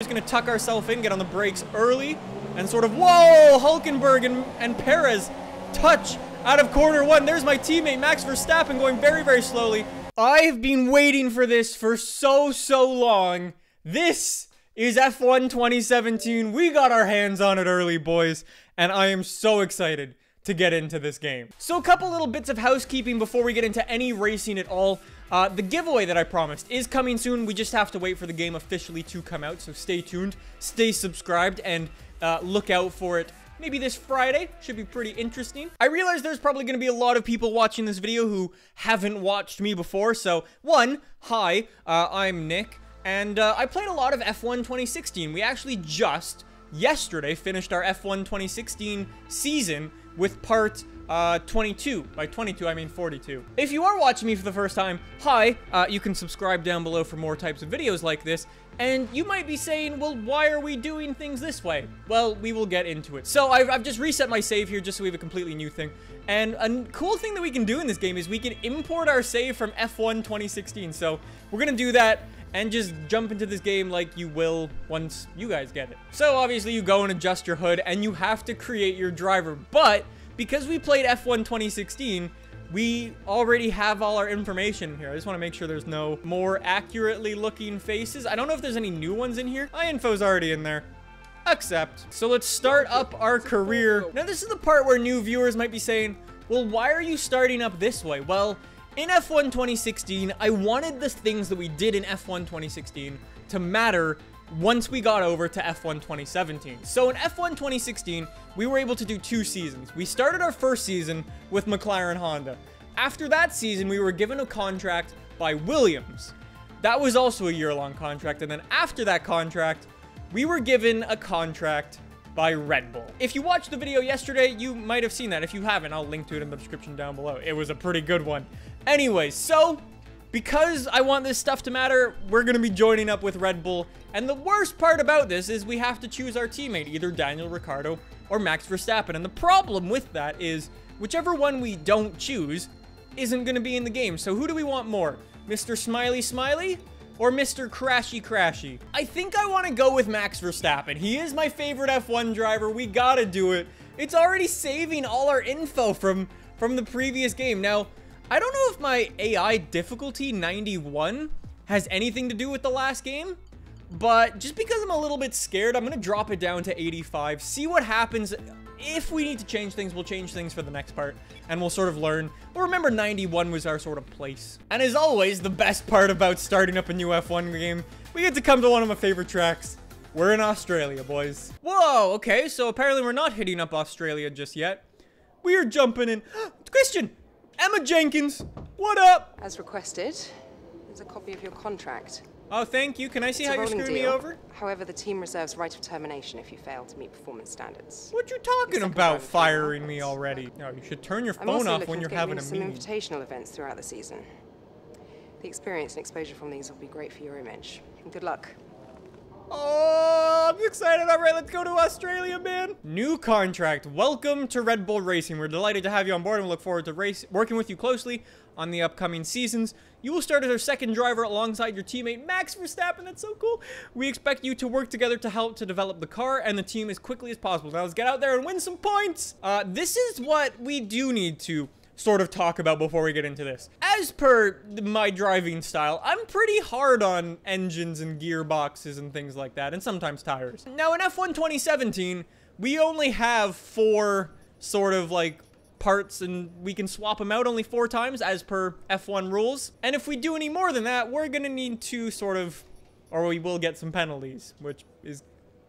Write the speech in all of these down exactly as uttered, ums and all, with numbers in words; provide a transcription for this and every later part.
Just gonna tuck ourselves in, get on the brakes early, and sort of, whoa, Hulkenberg and, and Perez touch out of corner one. There's my teammate, Max Verstappen, going very, very slowly. I've been waiting for this for so, so long. This is F one twenty seventeen. We got our hands on it early, boys, and I am so excited to get into this game. So a couple little bits of housekeeping before we get into any racing at all. Uh, the giveaway that I promised is coming soon. We just have to wait for the game officially to come out, so stay tuned, stay subscribed, and uh, look out for it. Maybe this Friday. Should be pretty interesting. I realize there's probably going to be a lot of people watching this video who haven't watched me before, so one, hi, uh, I'm Nick, and uh, I played a lot of F one twenty sixteen. We actually just, yesterday, finished our F one twenty sixteen season with part Uh, twenty-two. By twenty-two, I mean forty-two. If you are watching me for the first time, hi, uh, you can subscribe down below for more types of videos like this, and you might be saying, well, why are we doing things this way? Well, we will get into it. So I've, I've just reset my save here just so we have a completely new thing, and a cool thing that we can do in this game is we can import our save from F one twenty sixteen, so we're gonna do that and just jump into this game like you will once you guys get it. So obviously you go and adjust your hood, and you have to create your driver, but because we played F one twenty sixteen, we already have all our information here. I just want to make sure there's no more accurately looking faces. I don't know if there's any new ones in here. My info's already in there. Accept. So let's start up our career. Now this is the part where new viewers might be saying, well, why are you starting up this way? Well, in F one twenty sixteen, I wanted the things that we did in F one twenty sixteen to matter once we got over to F one twenty seventeen. So in F one twenty sixteen, we were able to do two seasons. We started our first season with McLaren Honda. After that season, we were given a contract by Williams. That was also a year-long contract. And then after that contract, we were given a contract by Red Bull. If you watched the video yesterday, you might have seen that. If you haven't, I'll link to it in the description down below. It was a pretty good one. Anyway, so because I want this stuff to matter, we're going to be joining up with Red Bull. And the worst part about this is we have to choose our teammate, either Daniel Ricciardo or Max Verstappen. And the problem with that is whichever one we don't choose isn't going to be in the game. So who do we want more? Mister Smiley Smiley or Mister Crashy Crashy? I think I want to go with Max Verstappen. He is my favorite F one driver. We got to do it. It's already saving all our info from, from the previous game. Now, I don't know if my A I difficulty ninety-one has anything to do with the last game, but just because I'm a little bit scared, I'm going to drop it down to eighty-five, see what happens. If we need to change things, we'll change things for the next part, and we'll sort of learn. But remember, ninety-one was our sort of place. And as always, the best part about starting up a new F one game, we get to come to one of my favorite tracks. We're in Australia, boys. Whoa, okay, so apparently we're not hitting up Australia just yet. We are jumping in. Christian! Emma Jenkins, what up? As requested, there's a copy of your contract. Oh, thank you. Can I see it's how you screwed me over? However, the team reserves right of termination if you fail to meet performance standards. What you talking about firing me already? No, you should turn your phone off when you're having a meeting. I'm also looking to get some invitational events throughout the season. The experience and exposure from these will be great for your image. And good luck. Oh, I'm excited. All right, let's go to Australia, man. New contract. Welcome to Red Bull Racing. We're delighted to have you on board and we look forward to race working with you closely on the upcoming seasons. You will start as our second driver alongside your teammate, Max Verstappen. That's so cool. We expect you to work together to help to develop the car and the team as quickly as possible. Now, let's get out there and win some points. Uh, this is what we do need to sort of talk about before we get into this. As per my driving style, I'm pretty hard on engines and gearboxes and things like that, and sometimes tires. Now in F one twenty seventeen, we only have four sort of like parts, and we can swap them out only four times as per F one rules. And if we do any more than that, we're gonna need to sort of, or we will get some penalties, which is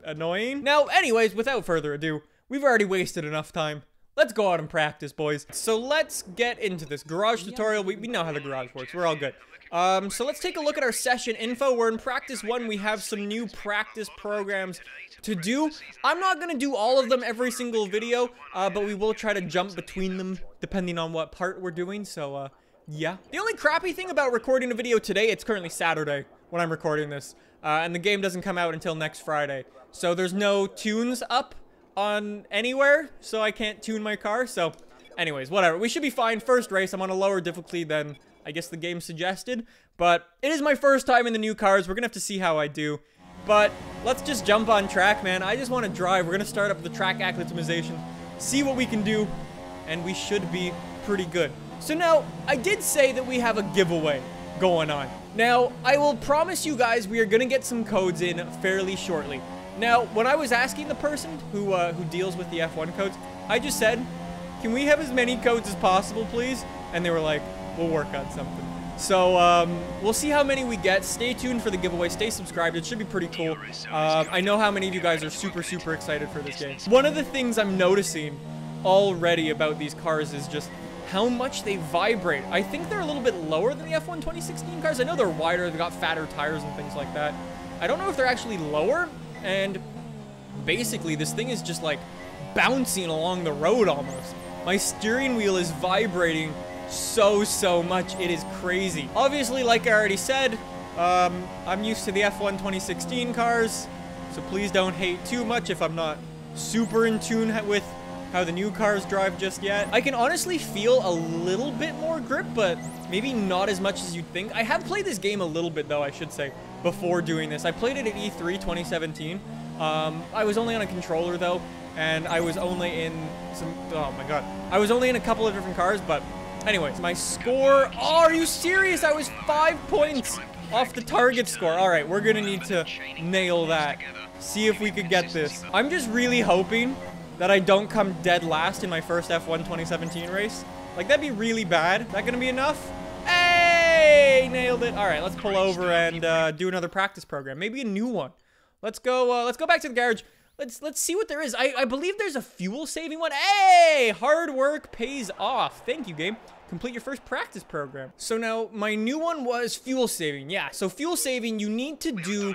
annoying. Now anyways, without further ado, we've already wasted enough time. Let's go out and practice, boys. So let's get into this garage tutorial. We, we know how the garage works. We're all good. Um, so let's take a look at our session info. We're in practice one. We have some new practice programs to do. I'm not going to do all of them every single video, uh, but we will try to jump between them depending on what part we're doing. So, uh, yeah. The only crappy thing about recording a video today, it's currently Saturday when I'm recording this, uh, and the game doesn't come out until next Friday. So there's no tunes up on anywhere, so I can't tune my car. So anyways, whatever, we should be fine. First race, I'm on a lower difficulty than I guess the game suggested, but it is my first time in the new cars. We're gonna have to see how I do. But let's just jump on track, man. I just want to drive. We're going to start up the track acclimatization, see what we can do, and we should be pretty good. So now, I did say that we have a giveaway going on. Now, I will promise you guys we are going to get some codes in fairly shortly. Now, when I was asking the person who, uh, who deals with the F one codes, I just said, can we have as many codes as possible, please? And they were like, we'll work on something. So, um, we'll see how many we get. Stay tuned for the giveaway. Stay subscribed. It should be pretty cool. Uh, I know how many of you guys are super, super excited for this game. One of the things I'm noticing already about these cars is just how much they vibrate. I think they're a little bit lower than the F one twenty sixteen cars. I know they're wider, they've got fatter tires and things like that. I don't know if they're actually lower, and basically this thing is just like bouncing along the road almost. My steering wheel is vibrating so, so much, it is crazy. Obviously, like I already said, um, I'm used to the F one twenty sixteen cars, so please don't hate too much if I'm not super in tune with how the new cars drive just yet. I can honestly feel a little bit more grip, but maybe not as much as you'd think. I have played this game a little bit though, I should say, before doing this. I played it at E three twenty seventeen. Um, I was only on a controller though, and I was only in some, oh my God. I was only in a couple of different cars, but anyways, my score, oh, are you serious? I was five points off the target score. All right, we're gonna need to nail that. See if we could get this. I'm just really hoping that I don't come dead last in my first F one twenty seventeen race. Like, that'd be really bad. Is that gonna be enough? Hey, nailed it. All right, let's pull over and uh, do another practice program. Maybe a new one. Let's go, uh, let's go back to the garage. Let's let's see what there is. I, I believe there's a fuel saving one. Hey, hard work pays off. Thank you, game. Complete your first practice program. So now my new one was fuel saving. Yeah, so fuel saving, you need to do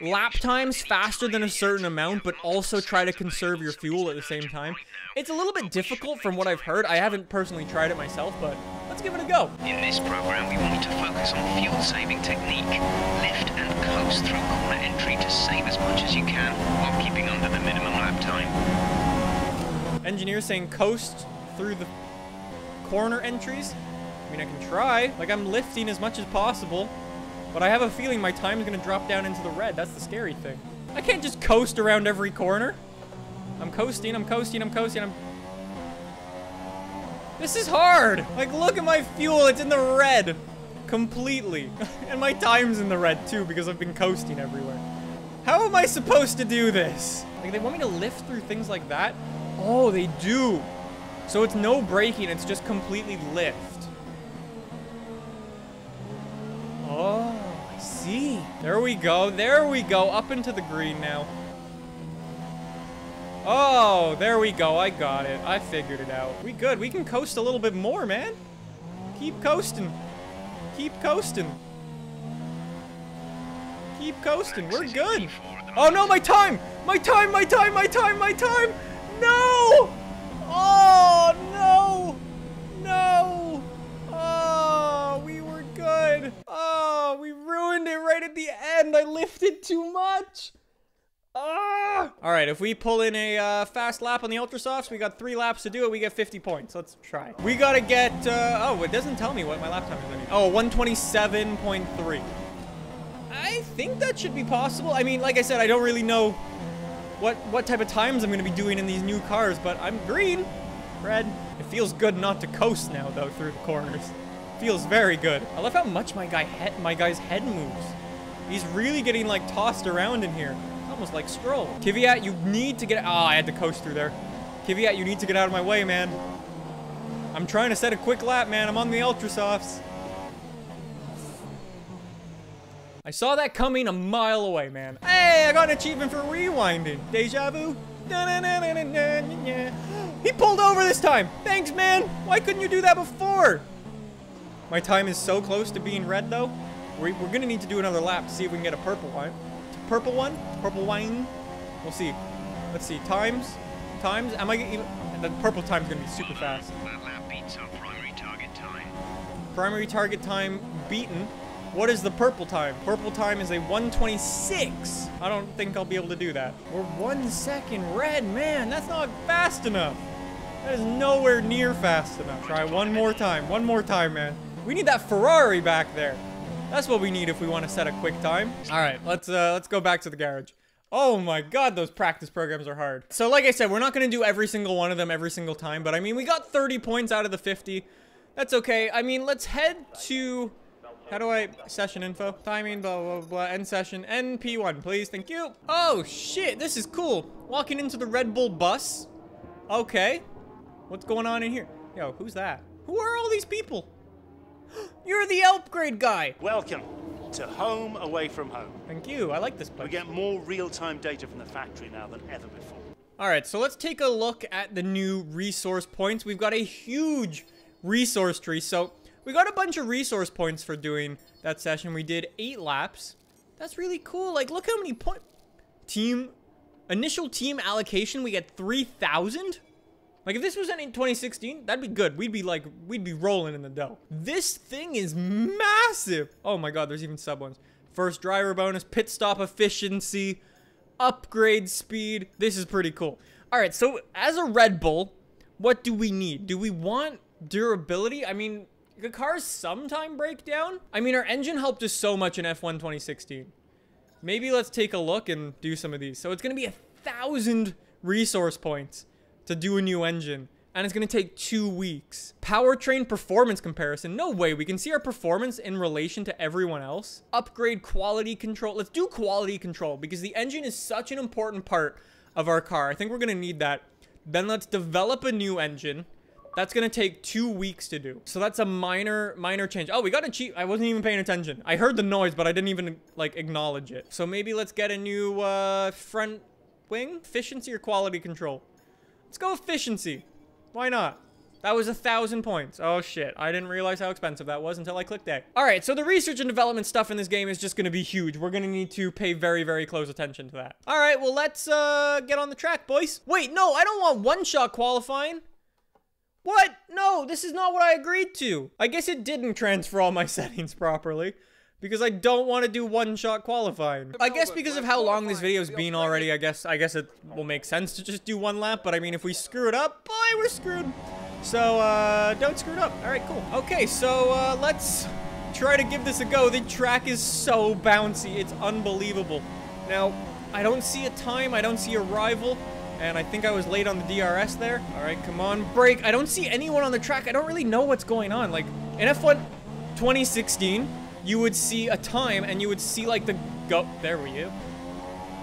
lap times faster than a certain amount, but also try to conserve your fuel at the same time. It's a little bit difficult from what I've heard. I haven't personally tried it myself, but let's give it a go. In this program, we want to focus on fuel saving technique. Lift and coast through corner entry to save as much as you can while keeping under the minimum lap time. Engineer saying coast through the corner entries. I mean, I can try. Like, I'm lifting as much as possible, but I have a feeling my time is going to drop down into the red. That's the scary thing. I can't just coast around every corner. I'm coasting, I'm coasting, I'm coasting, I'm... This is hard! Like, look at my fuel. It's in the red. Completely. And my time's in the red, too, because I've been coasting everywhere. How am I supposed to do this? Like, they want me to lift through things like that? Oh, they do. So it's no braking, it's just completely lift. Oh, I see. There we go, there we go, up into the green now. Oh, there we go, I got it. I figured it out. We good, we can coast a little bit more, man. Keep coasting. Keep coasting. Keep coasting, we're good. Oh no, my time! My time, my time, my time, my time! No! Oh, no! No! Oh, we were good. Oh, we ruined it right at the end. I lifted too much. Ah! All right, if we pull in a uh, fast lap on the Ultra Softs, we got three laps to do it. We get fifty points. Let's try. We got to get... Uh, oh, it doesn't tell me what my lap time is. Anymore. Oh, one twenty-seven point three. I think that should be possible. I mean, like I said, I don't really know What what type of times I'm going to be doing in these new cars, but I'm green, red. It feels good not to coast now, though, through the corners. Feels very good. I love how much my guy he my guy's head moves. He's really getting, like, tossed around in here. It's almost like Stroll. Kvyat, you need to get... Ah, oh, I had to coast through there. Kvyat, you need to get out of my way, man. I'm trying to set a quick lap, man. I'm on the Ultra Softs. I saw that coming a mile away, man. Hey, I got an achievement for rewinding. Deja vu. He pulled over this time. Thanks, man. Why couldn't you do that before? My time is so close to being red, though. We're, we're going to need to do another lap to see if we can get a purple one. Purple one? Purple wine? We'll see. Let's see. Times. Times. Am I even... The purple time's going to be super fast. That lap beats our primary target time. Primary target time beaten. What is the purple time? Purple time is a one twenty-six. I don't think I'll be able to do that. We're one second red, man. That's not fast enough. That is nowhere near fast enough. Try one more time. One more time, man. We need that Ferrari back there. That's what we need if we want to set a quick time. All right, let's uh, let's go back to the garage. Oh my God, those practice programs are hard. So like I said, we're not going to do every single one of them every single time, but I mean, we got thirty points out of the fifty. That's okay. I mean, let's head to... How do I... Session info. Timing, blah, blah, blah. End session. N P one, please. Thank you. Oh, shit. This is cool. Walking into the Red Bull bus. Okay. What's going on in here? Yo, who's that? Who are all these people? You're the upgrade guy. Welcome to home away from home. Thank you. I like this place. We get more real-time data from the factory now than ever before. All right. So let's take a look at the new resource points. We've got a huge resource tree. So... we got a bunch of resource points for doing that session. We did eight laps. That's really cool. Like, look how many point... Team... Initial team allocation, we get three thousand? Like, if this was in twenty sixteen, that'd be good. We'd be, like, we'd be rolling in the dough. This thing is massive. Oh, my God, there's even sub ones. First driver bonus, pit stop efficiency, upgrade speed. This is pretty cool. All right, so as a Red Bull, what do we need? Do we want durability? I mean... the cars sometime break down. I mean, our engine helped us so much in F one twenty sixteen. Maybe let's take a look and do some of these. So it's going to be a thousand resource points to do a new engine. And it's going to take two weeks. Powertrain performance comparison. No way. We can see our performance in relation to everyone else. Upgrade quality control. Let's do quality control because the engine is such an important part of our car. I think we're going to need that. Then let's develop a new engine. That's going to take two weeks to do. So that's a minor, minor change. Oh, we got a cheat. I wasn't even paying attention. I heard the noise, but I didn't even, like, acknowledge it. So maybe let's get a new uh, front wing. Efficiency or quality control? Let's go efficiency. Why not? That was a thousand points. Oh, shit. I didn't realize how expensive that was until I clicked A. All right, so the research and development stuff in this game is just going to be huge. We're going to need to pay very, very close attention to that. All right, well, let's uh, get on the track, boys. Wait, no, I don't want one-shot qualifying. What? No, this is not what I agreed to. I guess it didn't transfer all my settings properly because I don't want to do one-shot qualifying. I guess because of how long this video's been already, I guess I guess it will make sense to just do one lap, but I mean, if we screw it up, boy, we're screwed. So, uh, don't screw it up. All right, cool. Okay, so uh, let's try to give this a go. The track is so bouncy. It's unbelievable. Now, I don't see a time. I don't see a rival. And I think I was late on the D R S there. All right, come on, brake. I don't see anyone on the track. I don't really know what's going on. Like, in F one twenty sixteen, you would see a time and you would see, like, the go. There we go.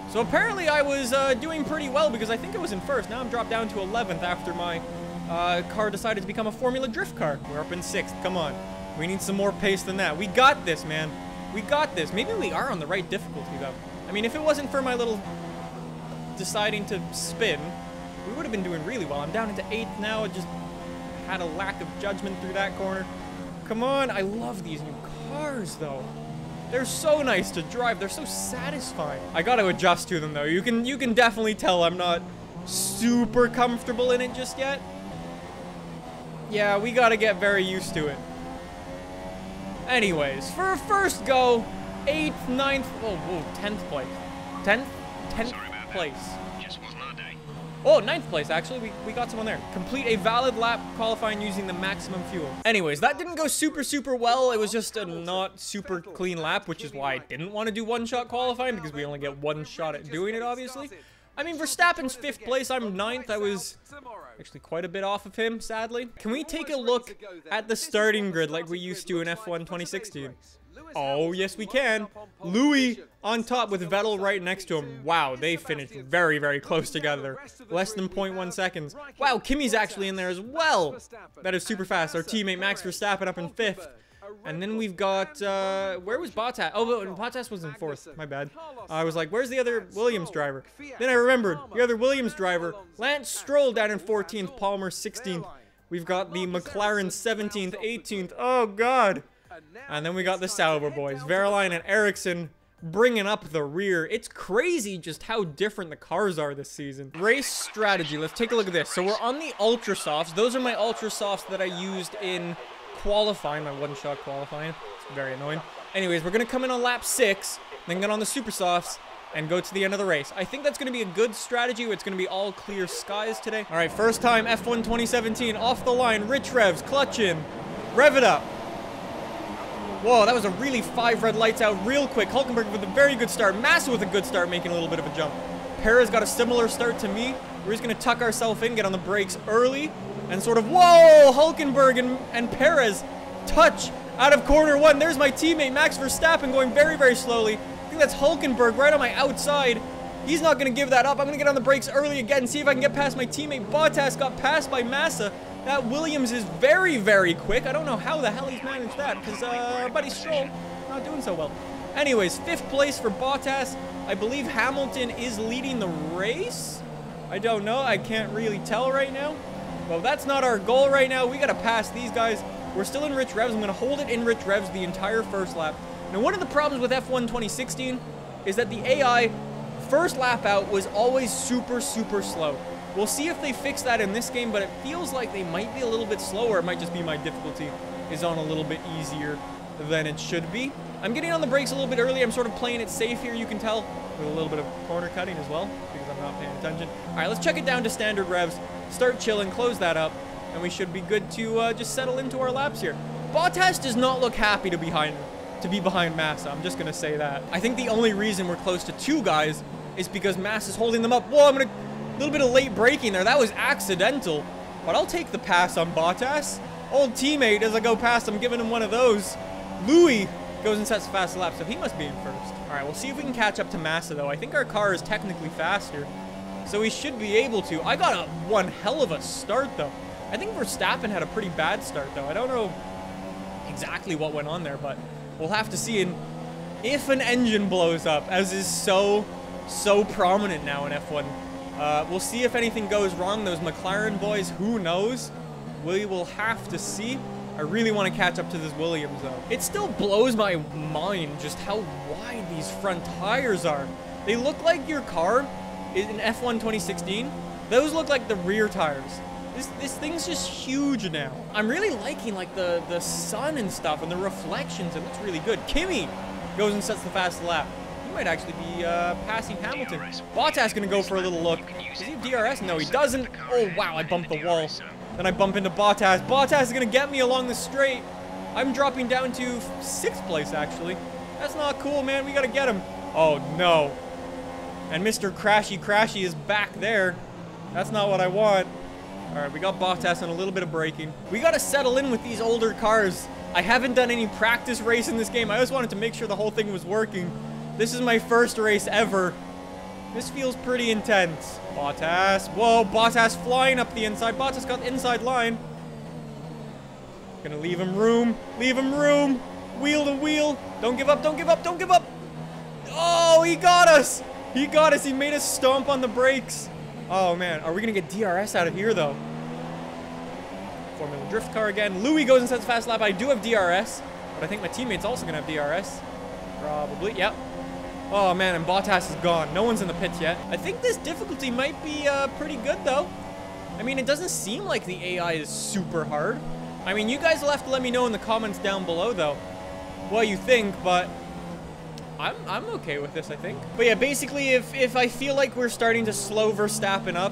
So apparently I was uh, doing pretty well because I think I was in first. Now I'm dropped down to eleventh after my uh, car decided to become a Formula Drift car. We're up in sixth. Come on. We need some more pace than that. We got this, man. We got this. Maybe we are on the right difficulty, though. I mean, if it wasn't for my little... deciding to spin, we would have been doing really well. I'm down into eighth now. I just had a lack of judgment through that corner. Come on. I love these new cars, though. They're so nice to drive. They're so satisfying. I got to adjust to them, though. You can you can definitely tell I'm not super comfortable in it just yet. Yeah, we got to get very used to it. Anyways, for a first go, eighth, ninth, oh, whoa, tenth place. tenth? tenth? Place. Just wasn't our day. Oh, ninth place, actually. We, we got someone there. Complete a valid lap qualifying using the maximum fuel. Anyways, that didn't go super, super well. It was just a not super clean lap, which is why I didn't want to do one-shot qualifying, because we only get one shot at doing it, obviously. I mean, Verstappen's fifth place. I'm ninth. I was actually quite a bit off of him, sadly. Can we take a look at the starting grid like we used to in F one twenty sixteen? Oh, yes, we can. Louis on top with Vettel right next to him. Wow, they finished very, very close together. Less than zero point one seconds. Wow, Kimi's actually in there as well. That is super fast. Our teammate Max Verstappen up in fifth. And then we've got, uh, where was Bottas? Oh, but Bottas was in fourth. My bad. I was like, where's the other Williams driver? Then I remembered the other Williams driver, Lance Stroll down in fourteenth, Palmer sixteenth. Weve got the McLaren seventeenth, eighteenth. Oh, God. And then we got the Sauber boys, Verlein and Ericsson, bringing up the rear. It's crazy just how different the cars are this season. Race strategy. Let's take a look at this. So we're on the Ultra Softs. Those are my Ultra Softs that I used in qualifying, my one-shot qualifying. It's very annoying. Anyways, we're going to come in on lap six, then get on the Super Softs, and go to the end of the race. I think that's going to be a good strategy. It's going to be all clear skies today. All right, first time F one twenty seventeen off the line. Rich revs, clutch in, rev it up. Whoa, that was a really five red lights out real quick. Hulkenberg with a very good start. Massa with a good start, making a little bit of a jump. Perez got a similar start to me. We're just going to tuck ourselves in, get on the brakes early, and sort of, whoa, Hulkenberg and, and Perez touch out of corner one. There's my teammate, Max Verstappen, going very, very slowly. I think that's Hulkenberg right on my outside. He's not going to give that up. I'm going to get on the brakes early again, see if I can get past my teammate. Bottas got passed by Massa. That Williams is very, very quick. I don't know how the hell he's managed that, because uh, Buddy Stroll not doing so well. Anyways, fifth place for Bottas. I believe Hamilton is leading the race. I don't know. I can't really tell right now. Well, that's not our goal right now. We got to pass these guys. We're still in rich revs. I'm going to hold it in rich revs the entire first lap. Now, one of the problems with F one twenty sixteen is that the A I first lap out was always super, super slow. We'll see if they fix that in this game, but it feels like they might be a little bit slower. It might just be my difficulty is on a little bit easier than it should be. I'm getting on the brakes a little bit early. I'm sort of playing it safe here, you can tell, with a little bit of corner cutting as well, because I'm not paying attention. All right, let's check it down to standard revs, start chilling, close that up, and we should be good to uh, just settle into our laps here. Bottas does not look happy to, behind, to be behind Massa. I'm just going to say that. I think the only reason we're close to two guys is because Massa's holding them up. Whoa, I'm going to... A little bit of late braking there. That was accidental, but I'll take the pass on Bottas. Old teammate, as I go past, I'm giving him one of those. Louis goes and sets a fast lap, so he must be in first. All right, we'll see if we can catch up to Massa, though. I think our car is technically faster, so we should be able to. I got a, one hell of a start, though. I think Verstappen had a pretty bad start, though. I don't know exactly what went on there, but we'll have to see. And if an engine blows up, as is so, so prominent now in F one, Uh, we'll see if anything goes wrong. Those McLaren boys, who knows? We will have to see. I really want to catch up to this Williams, though. It still blows my mind just how wide these front tires are. They look like your car in F one twenty sixteen. Those look like the rear tires. This, this thing's just huge now. I'm really liking like the, the sun and stuff and the reflections. It looks really good. Kimi goes and sets the fast lap. Might actually be uh, passing Hamilton. Bottas gonna go for a little look. Does he have D R S? No, he doesn't. Oh, wow, I bumped the wall. Then I bump into Bottas. Bottas is gonna get me along the straight. I'm dropping down to sixth place, actually. That's not cool, man. We gotta get him. Oh, no. And Mister Crashy Crashy is back there. That's not what I want. All right, we got Bottas and a little bit of braking. We gotta settle in with these older cars. I haven't done any practice race in this game. I just wanted to make sure the whole thing was working. This is my first race ever. This feels pretty intense. Bottas. Whoa, Bottas flying up the inside. Bottas got the inside line. Gonna leave him room. Leave him room. Wheel to wheel. Don't give up. Don't give up. Don't give up. Oh, he got us. He got us. He made us stomp on the brakes. Oh, man. Are we gonna get D R S out of here, though? Formula drift car again. Louis goes and sets fast lap. I do have D R S, but I think my teammate's also gonna have D R S. Probably. Yep. Oh, man, and Bottas is gone. No one's in the pits yet. I think this difficulty might be uh, pretty good, though. I mean, it doesn't seem like the A I is super hard. I mean, you guys will have to let me know in the comments down below, though, what you think, but I'm, I'm okay with this, I think. But, yeah, basically, if, if I feel like we're starting to slow Verstappen up,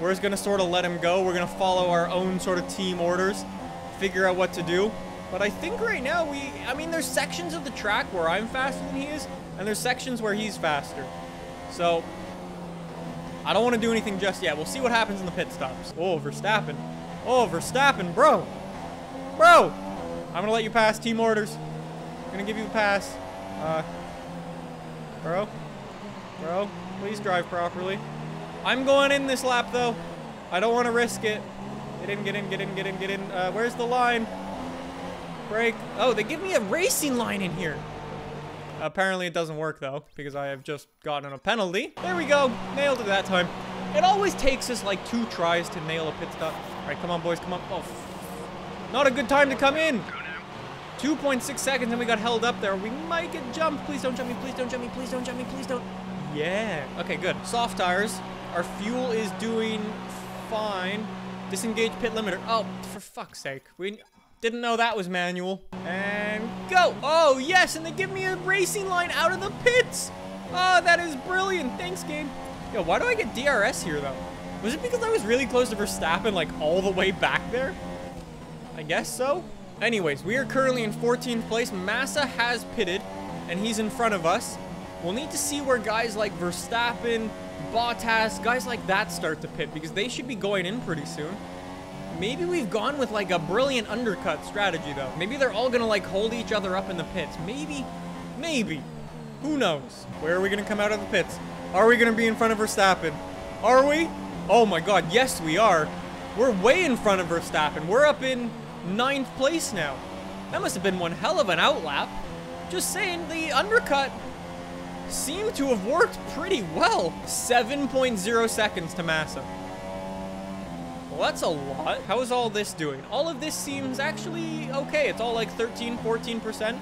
we're just going to sort of let him go. We're going to follow our own sort of team orders, figure out what to do. But I think right now we... I mean, there's sections of the track where I'm faster than he is, and there's sections where he's faster. So, I don't want to do anything just yet. We'll see what happens in the pit stops. Oh, Verstappen. Oh, Verstappen, bro. Bro. I'm going to let you pass. Team orders. I'm going to give you a pass. Uh, bro. Bro, please drive properly. I'm going in this lap, though. I don't want to risk it. Get in, get in, get in, get in, get in. Uh, where's the line? Brake. Oh, they give me a racing line in here. Apparently it doesn't work, though, because I have just gotten a penalty. There we go. Nailed it that time. It always takes us, like, two tries to nail a pit stop. All right, come on, boys. Come on. Oh, not a good time to come in. two point six seconds, and we got held up there. We might get jumped. Please don't jump me. Please don't jump me. Please don't jump me. Please don't. Yeah. Okay, good. Soft tires. Our fuel is doing fine. Disengage pit limiter. Oh, for fuck's sake. We... Didn't know that was manual. And go. Oh, yes. And they give me a racing line out of the pits. Oh, that is brilliant. Thanks, game. Yo, why do I get D R S here, though? Was it because I was really close to Verstappen, like, all the way back there? I guess so. Anyways, we are currently in fourteenth place. Massa has pitted, and he's in front of us. We'll need to see where guys like Verstappen, Bottas, guys like that start to pit, because they should be going in pretty soon. Maybe we've gone with like a brilliant undercut strategy though. Maybe they're all gonna like hold each other up in the pits. Maybe, maybe, who knows? Where are we gonna come out of the pits? Are we gonna be in front of Verstappen? Are we? Oh my God, yes we are. We're way in front of Verstappen. We're up in ninth place now. That must have been one hell of an outlap. Just saying, the undercut seemed to have worked pretty well. seven point zero seconds to Massa. Well, that's a lot. How is all this doing? All of this seems actually okay. It's all like thirteen, fourteen percent.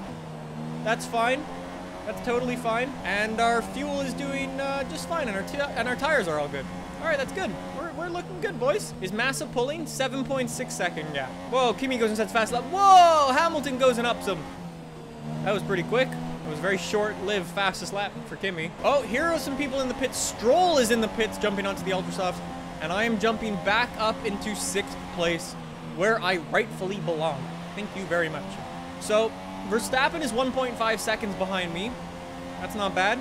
That's fine. That's totally fine. And our fuel is doing uh, just fine, and our, t and our tires are all good. All right, that's good. We're, we're looking good, boys. Is Massa pulling? seven point six second gap. Whoa, Kimi goes and sets fast lap. Whoa, Hamilton goes and ups him. That was pretty quick. It was very short-lived fastest lap for Kimi. Oh, here are some people in the pits. Stroll is in the pits, jumping onto the Ultrasoft. And I am jumping back up into sixth place, where I rightfully belong. Thank you very much. So, Verstappen is one point five seconds behind me. That's not bad.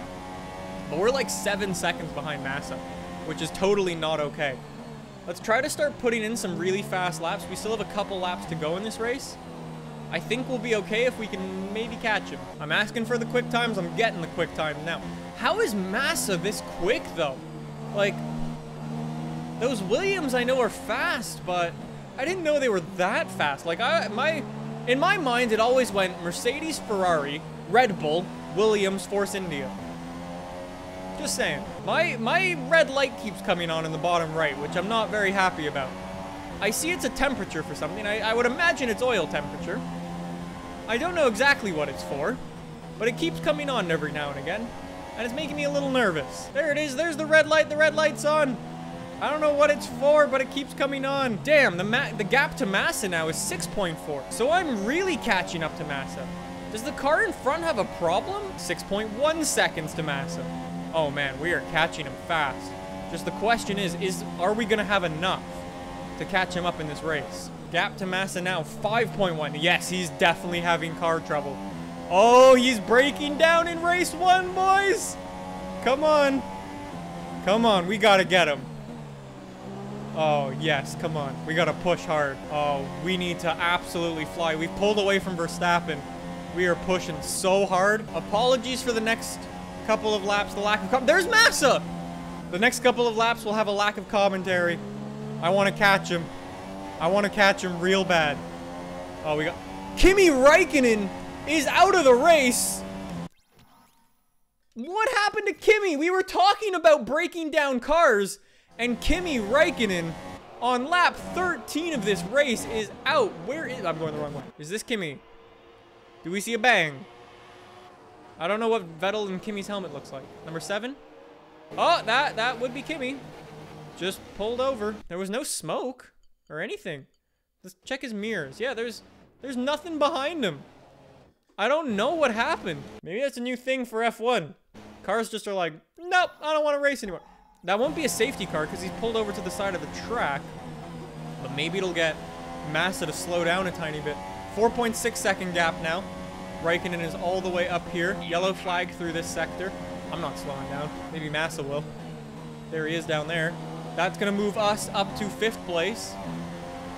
But we're like seven seconds behind Massa, which is totally not okay. Let's try to start putting in some really fast laps. We still have a couple laps to go in this race. I think we'll be okay if we can maybe catch him. I'm asking for the quick times. I'm getting the quick time now. How is Massa this quick though? Like, those Williams I know are fast, but I didn't know they were that fast. Like, I, my, in my mind, it always went Mercedes, Ferrari, Red Bull, Williams, Force India. Just saying. My my red light keeps coming on in the bottom right, which I'm not very happy about. I see it's a temperature for something. I, I would imagine it's oil temperature. I don't know exactly what it's for, but it keeps coming on every now and again, and it's making me a little nervous. There it is. There's the red light. The red light's on. I don't know what it's for, but it keeps coming on. Damn, the ma the gap to Massa now is six point four. So I'm really catching up to Massa. Does the car in front have a problem? six point one seconds to Massa. Oh man, we are catching him fast. Just the question is, is are we gonna have enough to catch him up in this race? Gap to Massa now, five point one. Yes, he's definitely having car trouble. Oh, he's breaking down in race one, boys. Come on. Come on, we gotta get him. Oh yes, come on. We gotta push hard. Oh, we need to absolutely fly. We've pulled away from Verstappen. We are pushing so hard. Apologies for the next couple of laps, the lack of com- There's Massa! The next couple of laps will have a lack of commentary. I want to catch him. I want to catch him real bad. Oh, we got- Kimi Raikkonen is out of the race! What happened to Kimi? We were talking about breaking down cars, and Kimi Raikkonen on lap thirteen of this race is out. Where is- I'm going the wrong way. Is this Kimi? Do we see a bang? I don't know what Vettel and Kimi's helmet looks like. Number seven? Oh, that that would be Kimi. Just pulled over. There was no smoke or anything. Let's check his mirrors. Yeah, there's there's nothing behind him. I don't know what happened. Maybe that's a new thing for F one. Cars just are like, nope, I don't want to race anymore. That won't be a safety car because he's pulled over to the side of the track. But maybe it'll get Massa to slow down a tiny bit. four point six second gap now. Raikkonen is all the way up here. Yellow flag through this sector. I'm not slowing down. Maybe Massa will. There he is down there. That's going to move us up to fifth place.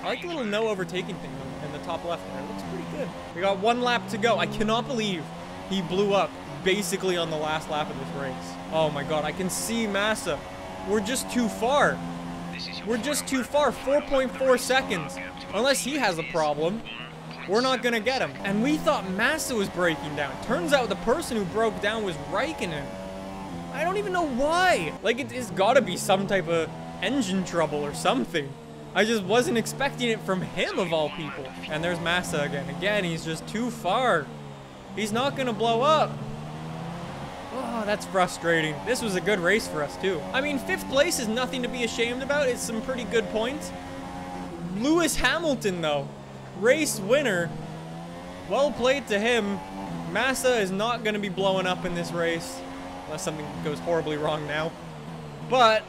I like the little no overtaking thing in the top left there. It looks pretty good. We got one lap to go. I cannot believe he blew up basically on the last lap of this race. Oh my God, I can see Massa. We're just too far. We're just too far. four point four seconds. Unless he has a problem, we're not gonna get him. And we thought Massa was breaking down. Turns out the person who broke down was Raikkonen. I don't even know why. Like, it, it's gotta be some type of engine trouble or something. I just wasn't expecting it from him of all people. And there's Massa again. Again, he's just too far. He's not gonna blow up. Oh, that's frustrating. This was a good race for us too. I mean, fifth place is nothing to be ashamed about. It's some pretty good points. Lewis Hamilton though. Race winner. Well played to him. Massa is not going to be blowing up in this race unless something goes horribly wrong now, but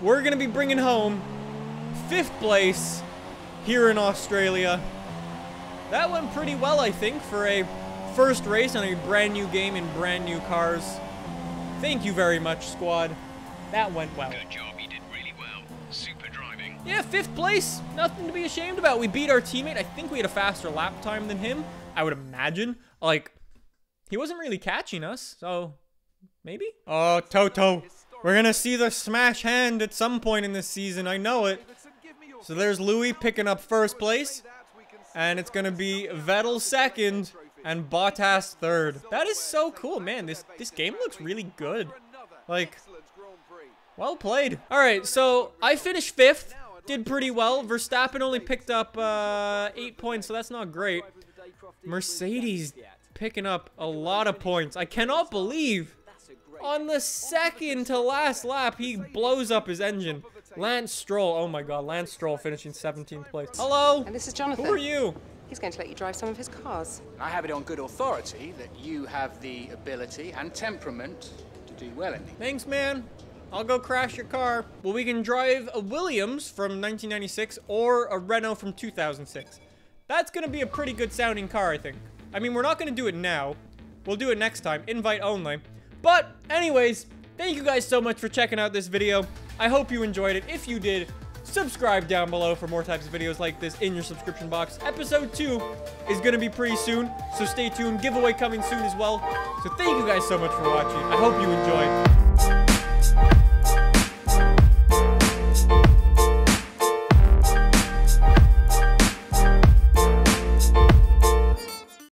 we're going to be bringing home fifth place here in Australia. that went pretty well, I think, for a first race on a brand new game in brand new cars. Thank you very much, squad. That went well. Good job, you did really well. Super driving. Yeah, fifth place. Nothing to be ashamed about. We beat our teammate. I think we had a faster lap time than him, I would imagine. Like, he wasn't really catching us, so maybe? Oh, Toto. We're going to see the smash hand at some point in this season. I know it. So there's Louis picking up first place. And it's going to be Vettel second and Bottas third. That is so cool, man. This this game looks really good. Like, well played. All right, so I finished fifth. Did pretty well. Verstappen only picked up uh, eight points, so that's not great. Mercedes picking up a lot of points. I cannot believe on the second to last lap, he blows up his engine. Lance Stroll. Oh my God, Lance Stroll finishing seventeenth place. Hello. And this is Jonathan. Who are you? He's going to let you drive some of his cars. I have it on good authority that you have the ability and temperament to do well in these. Thanks, man. I'll go crash your car. Well, we can drive a Williams from nineteen ninety-six or a Renault from two thousand six. That's going to be a pretty good sounding car, I think. I mean, we're not going to do it now. We'll do it next time. Invite only. But anyways, thank you guys so much for checking out this video. I hope you enjoyed it. If you did, subscribe down below for more types of videos like this in your subscription box. Episode two is going to be pretty soon, so stay tuned. Giveaway coming soon as well. So thank you guys so much for watching. I hope you enjoyed.